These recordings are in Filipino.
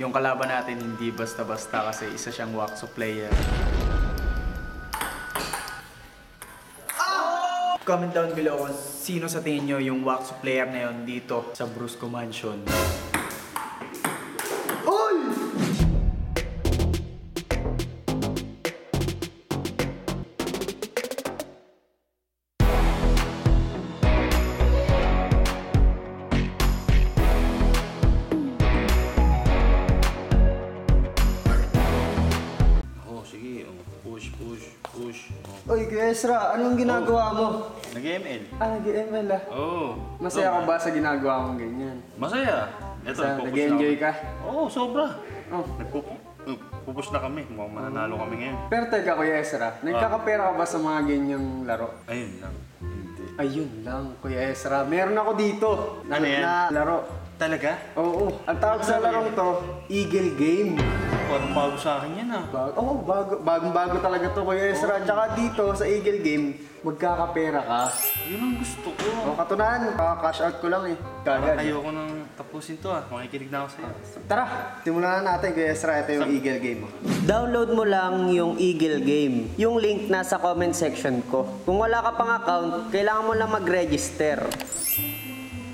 Yung kalaban natin hindi basta-basta kasi isa siyang wakso player. Comment down below kung sino sa tingin nyo yung wakso player na yun dito sa Brusko Mansion. Ezra, anong ginagawa mo? Nag-ML. Ah, nag-ML ah. Oo. Masaya ka ba sa ginagawa mong ganyan? Masaya. Ito, nag-enjoy ka? Oo, sobra. Oh. Nagpupush na kami. Mukhang mananalo kami ngayon. Pero teka, Kuya Ezra, nagkakapera ka ba sa mga ganyang laro? Ayun lang. Hindi. Ayun lang, Kuya Ezra. Meron ako dito. Ano yan? Na laro. Talaga? Oo. Ang tawag sa larong to, Eagle Game. Parang bago sa akin yan ah. Oo, bagong-bago talaga to, Kuya Ezra. Tsaka dito sa Eagle Game, magkakapera ka. Yun ang gusto ko. O, katunahan, cash out ko lang eh. Kagad. Ayoko nang tapusin to ah. Makikinig na ako sa'yo. Tara, simulan na natin, Kuya Ezra. Ito yung Eagle Game. Download mo lang yung Eagle Game. Yung link nasa comment section ko. Kung wala ka pang account, kailangan mo lang mag-register.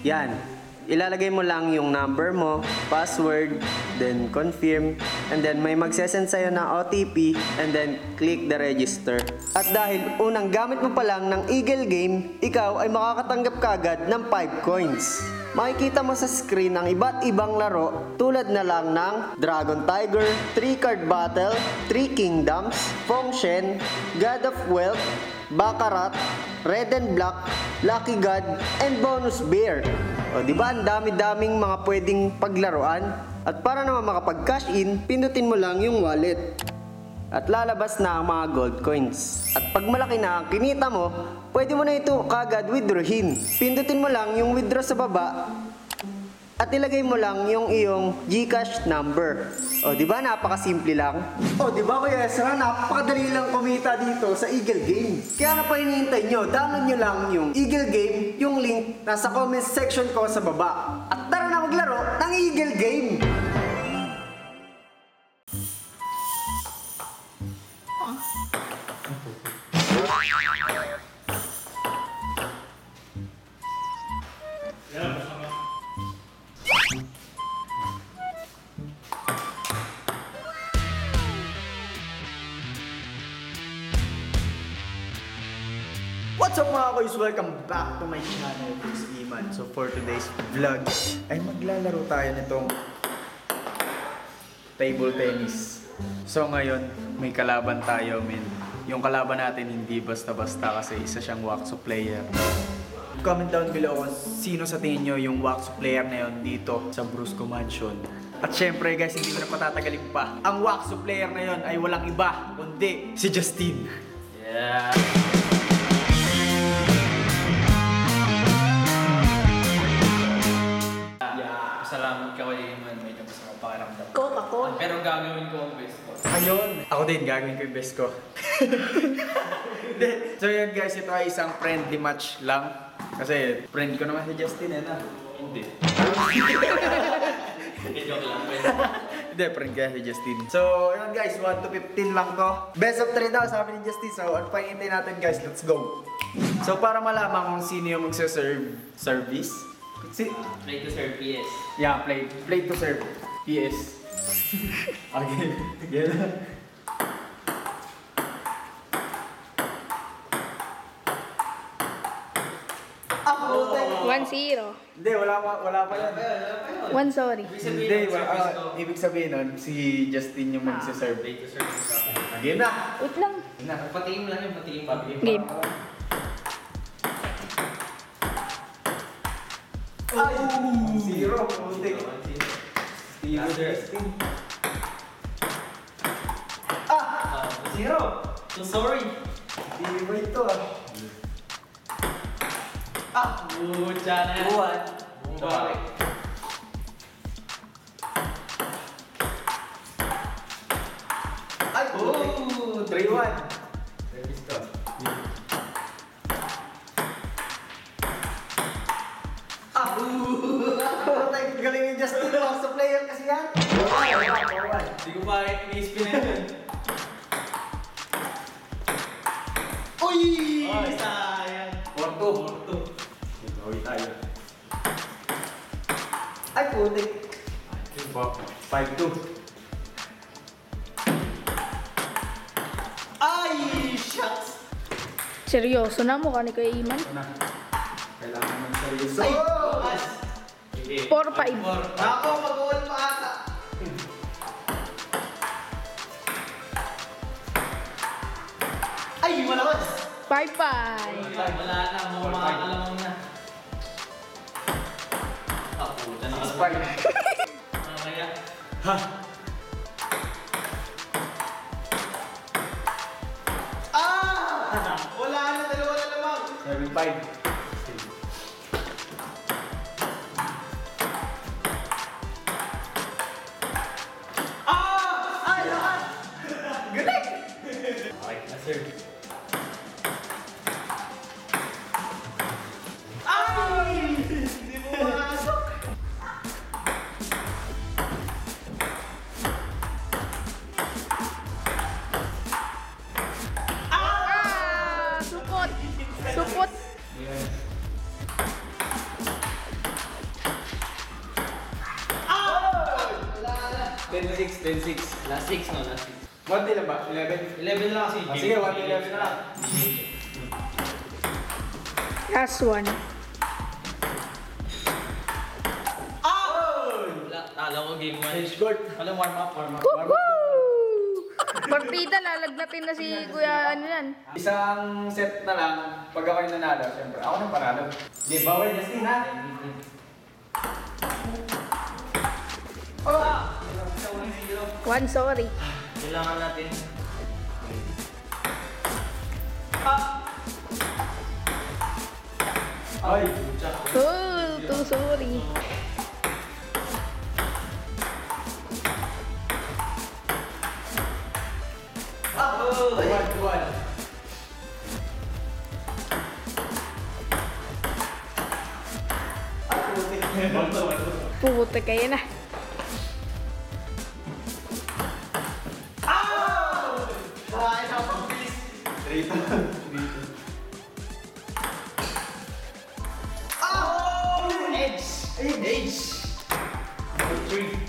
Yan. Ilalagay mo lang yung number mo, password, then confirm, and then may magsesend sa'yo na OTP, and then click the register. At dahil unang gamit mo pa lang ng Eagle Game, ikaw ay makakatanggap kaagad ng 5 coins. Makikita mo sa screen ang iba't ibang laro tulad na lang ng Dragon Tiger, 3 Card Battle, 3 Kingdoms, Feng Shen, God of Wealth, Baccarat, Red and Black, Lucky God, and Bonus Bear. O, diba ang dami-daming mga pwedeng paglaruan? At para naman makapag-cash in, pindutin mo lang yung wallet. At lalabas na ang mga gold coins. At pag malaki na ang kinita mo, pwede mo na ito kagad withdrawin. Pindutin mo lang yung withdraw sa baba. At ilagay mo lang yung iyong GCash number. O, diba napakasimple lang? O, diba Kuya Ezra, napakadali lang kumita dito sa Eagle Game. Kaya na pa hinihintay nyo, download nyo lang yung Eagle Game. Yung link nasa comment section ko sa baba. At tara na maglaro ng Eagle Game! What's up mga boys? Welcome back to my channel, Bruce Eman. So for today's vlog, ay maglalaro tayo nitong table tennis. So ngayon, may kalaban tayo, men. Yung kalaban natin hindi basta-basta kasi isa siyang wakso player. Comment down below kung sino sa tingin nyo yung wakso player na yun dito sa Brusko Mansion. At syempre guys, hindi ko na patatagalin pa. Ang wakso player na yun ay walang iba, kundi si Justin. Yeah! Pero gagawin ko ang best ko. Ayun! Ako din, gagawin ko yung best ko. So yun guys, ito ay isang friendly match lang. Kasi friend ko naman si Justin, eh na? Hindi. Joke lang, friend. Hindi, friend kaya si Justin. So yun guys, 1 to 15 lang to. Best of 3 daw, sabi ni Justin. So ano pa hintay natin guys, let's go! So para malaman kung sino yung magsaserve, service? Play to serve, yes. Yeah, play to serve, yes. Okay, get it? Oh, 1-0. Hindi, wala pa yan. 1, sorry. Hindi, ibig sabihin nun, si Justin yung magsaserve. Game na! Wait lang. Patiin mo lang yung patiin pa. Game. Ay! 0. Ah! 0! So sorry! Hindi mo ito ah! Ah! Bucha na! Buwan! Buwan! Ay! Ooh! 3-1! Service to. Ah! Ooh! Galing yung Justin Elena sa player kasi yan! Goodbye, ini spin action. Oi, sayang. Ortu. Kita aja. Aku unik. Coba 5-2. Ai, shucks. Seryoso na mukha ni Kuya Iman. Kailangan naman seryoso. Ay, bukas. 4-5. Ako, mag-uwan pa ata. Ay, malawas. 5-5. Wala na, makakalaman na. Ako, dyan nakalaman. Kaya? Ha? Ah! Wala na, dalawa na lamang. 7-5. Last one. Oh! Tala ko game 1. It's good. Alam, warm up. Woohoo! Partida, lalagnatin na si Kuya ano yan. Isang set na lang, pag ako'y nanalo, siyempre, ako nang panalo. Di ba, wait, Justin, ha? Oh! 1, sorry. Kailangan natin. Ah! Ay, oh, too sorry. Oh, what? Puputik kayo na. Ah! Ay, napapis. Dito.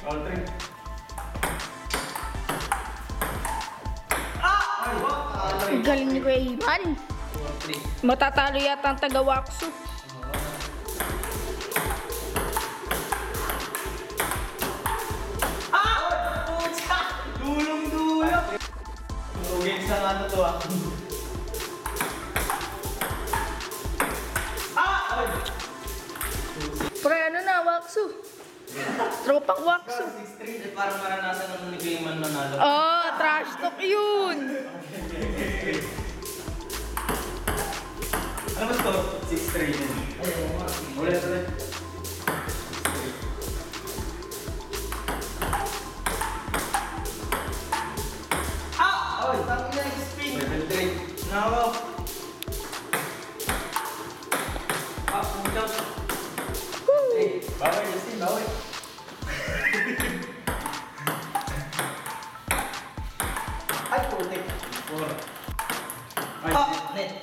All three. Ang galing ni Kuya Iman. Matatalo yata ang taga-wakso. Puta! Dulong! Tugin sa ano to ah. Pre, ano na, wakso. Tropang wakso. 6-3, parang maranasan nung ni Kuya Iman nanalo. Oh, trash talk yun! Ano ba ito? 6-3 yun. Ulit. Ah! Oy, tangi na yung spin. Level 3. Nako. Ah, punjak. Hey, baway, Justin, baway. Ay, putik. Ay, net.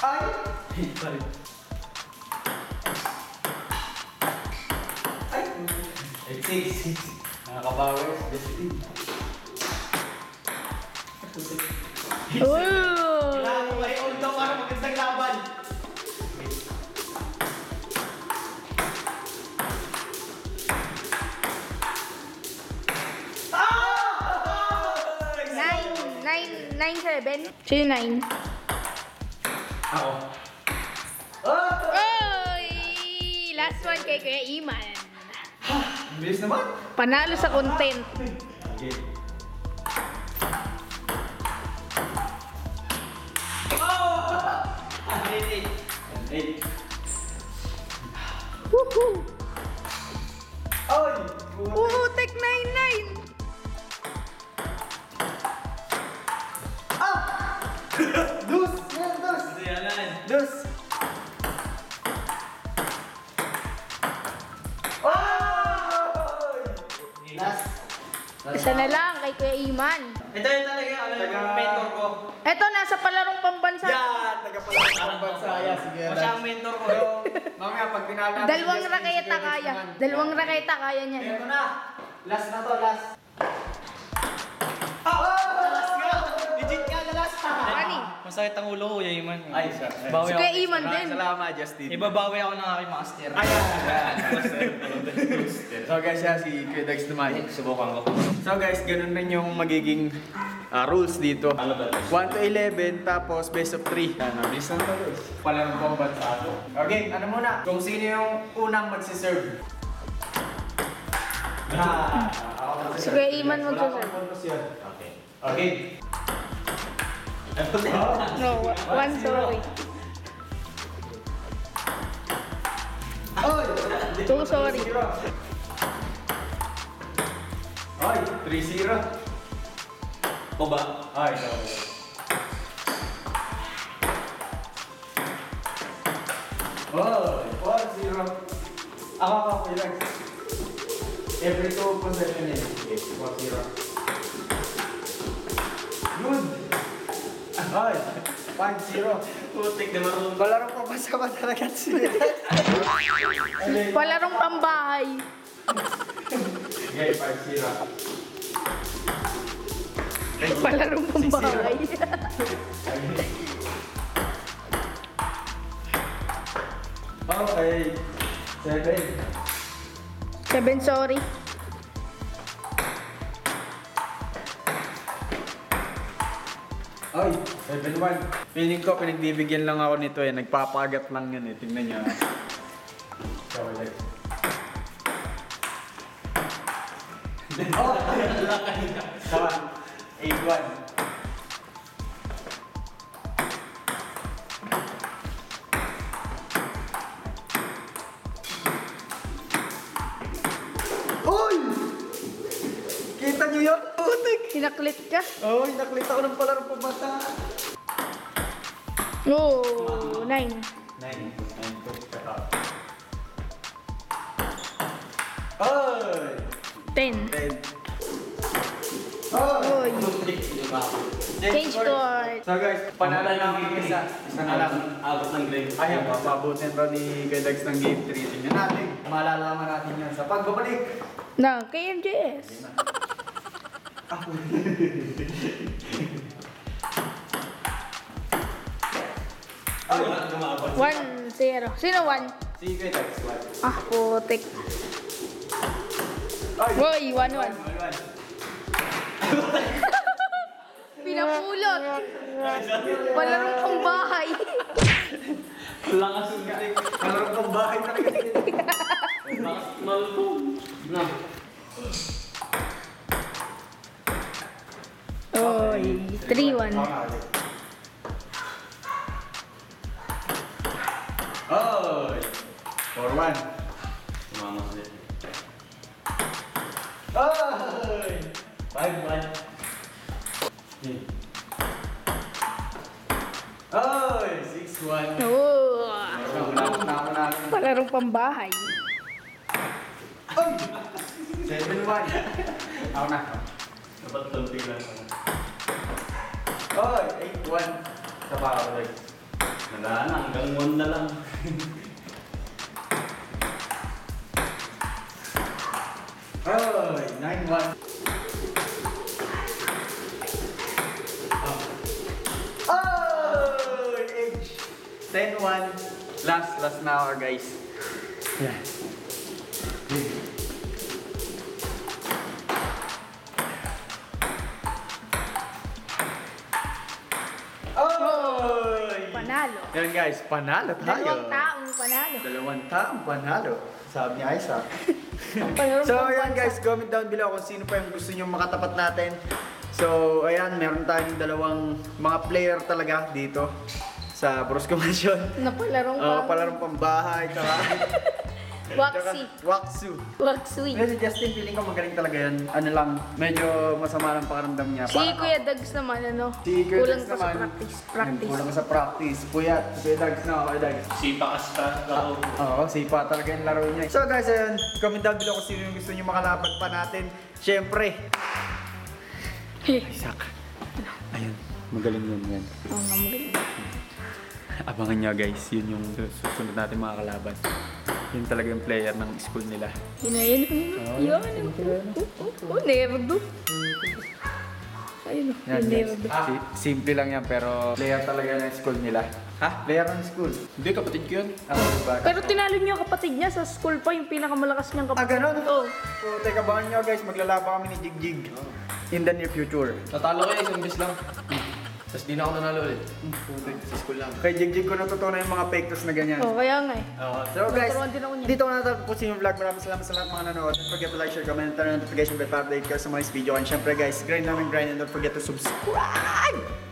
Ay! Sorry. Ay, putik. Ay, putik. Nakakabawi. Justin. Ay, putik. Kailangan ko ay all down para magandang laban. Ben, si 9. Ako. Oy! Last one kay Kuya Iman. Bilis naman. Panalo sa content. Okay. Oh! Andrei. Woohoo! Oy! Woohoo! Take 9-9! Dus. Oh! Isa na lang kay Kuya Iman. Ito yung talaga yung mentor ko. Ito, nasa palarong pambansa. Yan, taga-palarong pambansa. Masya ang mentor ko. Mamaya, pag pinala natin. Dalawang raketa kaya. Dalawang raketa kaya niya. Ito na. Last na to, last. Masakit ang ulo ko, Kuya Iman. Ay, sir. Si Kuya Iman din. Salamat, Justin. Ibabawi ako ng aking master. Ayan. So guys, si Kuya Dags tumahin. Subukan ko. So guys, ganun rin yung magiging rules dito. 1 to 11, tapos best of 3. Nabilis lang ito, guys. Palang combat sa ato. Okay, ano muna? Kung sino yung unang magsiserve. Si Kuya Iman magsiserve. Okay. Okay. No, one sorry. Two sorry. 3-0. O ba? Ay, no. Oh, 1-0. Ako ka, relax. Every two possession is 1-0. Good. Ay, 5-0. Putik na marunong. Palarong pabasa ba talaga sila? Palarong pambahay. Okay, 5-0. Palarong pambahay. 6-0. Okay. 7. 7, sorry. Ay, 7-1. Feeling ko, pinagbibigyan lang ako nito eh. Nagpapagat lang yun eh. Tingnan nyo. Oh! 8-1. Uy! Kita nyo yun? Hinaklit ka? Oo, oh, hinaklit ako ng palarong pabasa. Oo, oh, 9. 9. 9. Oy! 10. 10. Oy! Change board. So guys, panalo na ang isa. Isa na lang. Abot ng grade. Ayan, papabutin pa ni Kuya Dags ng game 3. Tingnan natin. Malalaman natin yan sa pagbabalik. Na, KMJS. Ako. Ay, 1-0. Sino 1? Si Kuya Dags 1. Ah, putik. Uy, 1-1. Pinapulot. Palarong pambahay. Lakas ng galing. Palarong pambahay na kasi. Malutong. Na. Oy, 3-1. Oy, 4-1. Mama slit. Oy, 5-1. Oy, 6-1. Oh, palarong pambahay. Oy, 7-1. Ako na. Dapat tumping lang ako. Oy, 8-1. Sa parang. Nandaan na, hanggang 1 na lang. Oy, 9-1. Oy, 10-1. Last na hour, guys. Yeah. Yan guys, panalo tayo. Dalawang taong panalo. Dalawang taong panalo. Sabi niya Isa. So ayan guys, comment down below kung sino pa yung gusto nyo makatapat natin. So ayan, meron tayong dalawang mga player talaga dito sa Brusko Mansion. Napalarong pambahay. Palarong pambahay. Waksi. Medyo Justin, feeling ko magaling talaga yan. Ano lang, medyo masama ng pakaramdam niya. Si Kuya Dags naman, ano? Si Kuya Dags naman. Kulang sa practice. Kuya Dags na ako, Dags. Sipa kasi laro. Oo, sipa talaga yung laro niya. So guys, ayun. Comment down below kung sino yung gusto nyo makalaban pa natin. Siyempre. Isak. Ayun, magaling yun yan. Oo nga, magaling. Abangan nyo guys, yun yung susunod natin mga kalaban. Yun talaga yung player ng school nila. Yun. Never do. Ayun, never do. Simple lang yan, pero player talaga ng school nila. Ha? Player ng school? Hindi, kapatid ko yun. Pero tinalo niyo kapatid niya sa school pa, yung pinakamalakas niyang kapatid. Ah, ganun? Oo. Teka, abangan nyo guys, maglalaba kami ni Jigjig. In the near future. Natalo kayo isang bis lang. Tapos di na ako nanalo ulit. Sa school lang. Kaya Jigjig ko natutunan yung mga fake toast na ganyan. Oo, kaya nga eh. So guys, dito ko natapusin yung vlog. Maraming salamat sa lahat mga nanood. Don't forget to like, share, comment, turn on notification bell para update kayo sa mga video. And syempre guys, grind namin, grind. And don't forget to subscribe!